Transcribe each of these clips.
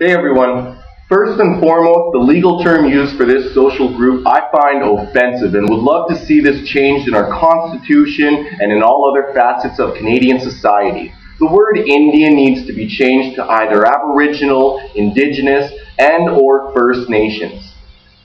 Hey everyone. First and foremost, the legal term used for this social group I find offensive and would love to see this changed in our constitution and in all other facets of Canadian society. The word Indian needs to be changed to either Aboriginal, Indigenous, and or First Nations.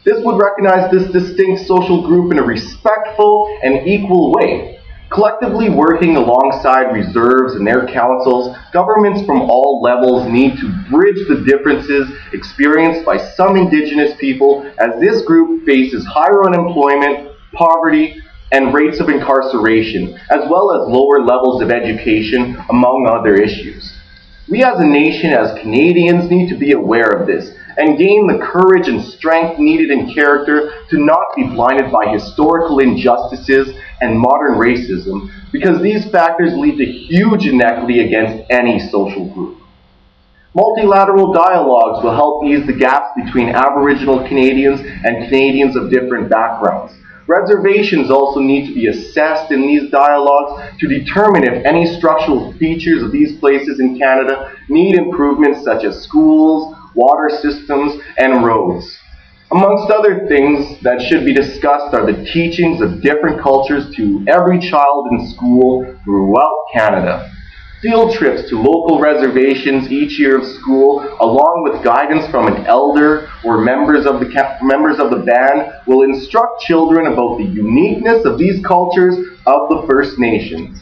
This would recognize this distinct social group in a respectful and equal way, collectively working alongside reserves and their councils. Governments from all levels need to bridge the differences experienced by some Indigenous people, as this group faces higher unemployment, poverty, and rates of incarceration, as well as lower levels of education, among other issues. We as a nation, as Canadians, need to be aware of this and gain the courage and strength needed in character to not be blinded by historical injustices and modern racism, because these factors lead to huge inequity against any social group. Multilateral dialogues will help ease the gaps between Aboriginal Canadians and Canadians of different backgrounds. Reservations also need to be assessed in these dialogues to determine if any structural features of these places in Canada need improvements, such as schools, water systems, and roads. Amongst other things that should be discussed are the teachings of different cultures to every child in school throughout Canada. Field trips to local reservations each year of school, along with guidance from an elder or members of the band, will instruct children about the uniqueness of these cultures of the First Nations.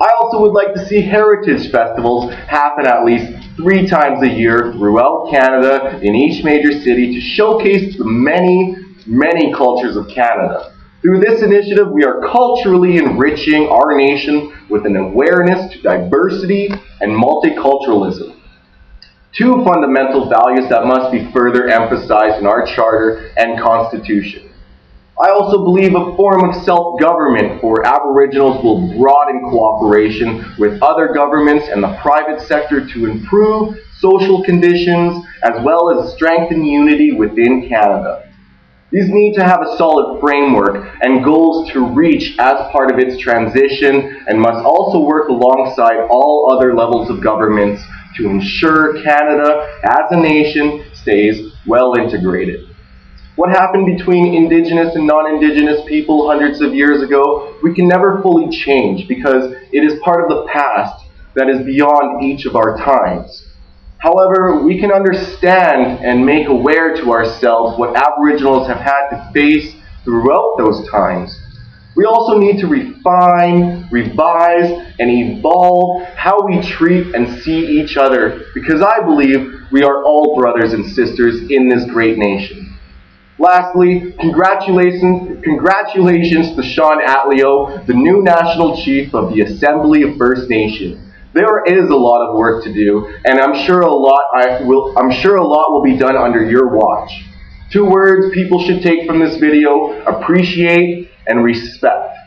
I also would like to see heritage festivals happen at least 3 times a year throughout Canada in each major city to showcase the many, many cultures of Canada. Through this initiative, we are culturally enriching our nation with an awareness to diversity and multiculturalism. 2 fundamental values that must be further emphasized in our charter and constitution. I also believe a form of self-government for Aboriginals will broaden cooperation with other governments and the private sector to improve social conditions, as well as strengthen unity within Canada. These need to have a solid framework and goals to reach as part of its transition, and must also work alongside all other levels of governments to ensure Canada as a nation stays well integrated. What happened between Indigenous and non-Indigenous people hundreds of years ago, we can never fully change, because it is part of the past that is beyond each of our times. However, we can understand and make aware to ourselves what Aboriginals have had to face throughout those times. We also need to refine, revise, and evolve how we treat and see each other, because I believe we are all brothers and sisters in this great nation. Lastly, congratulations to Sean Atleo, the new National Chief of the Assembly of First Nations. There is a lot of work to do, and I'm sure a lot will be done under your watch. 2 words people should take from this video: appreciate and respect.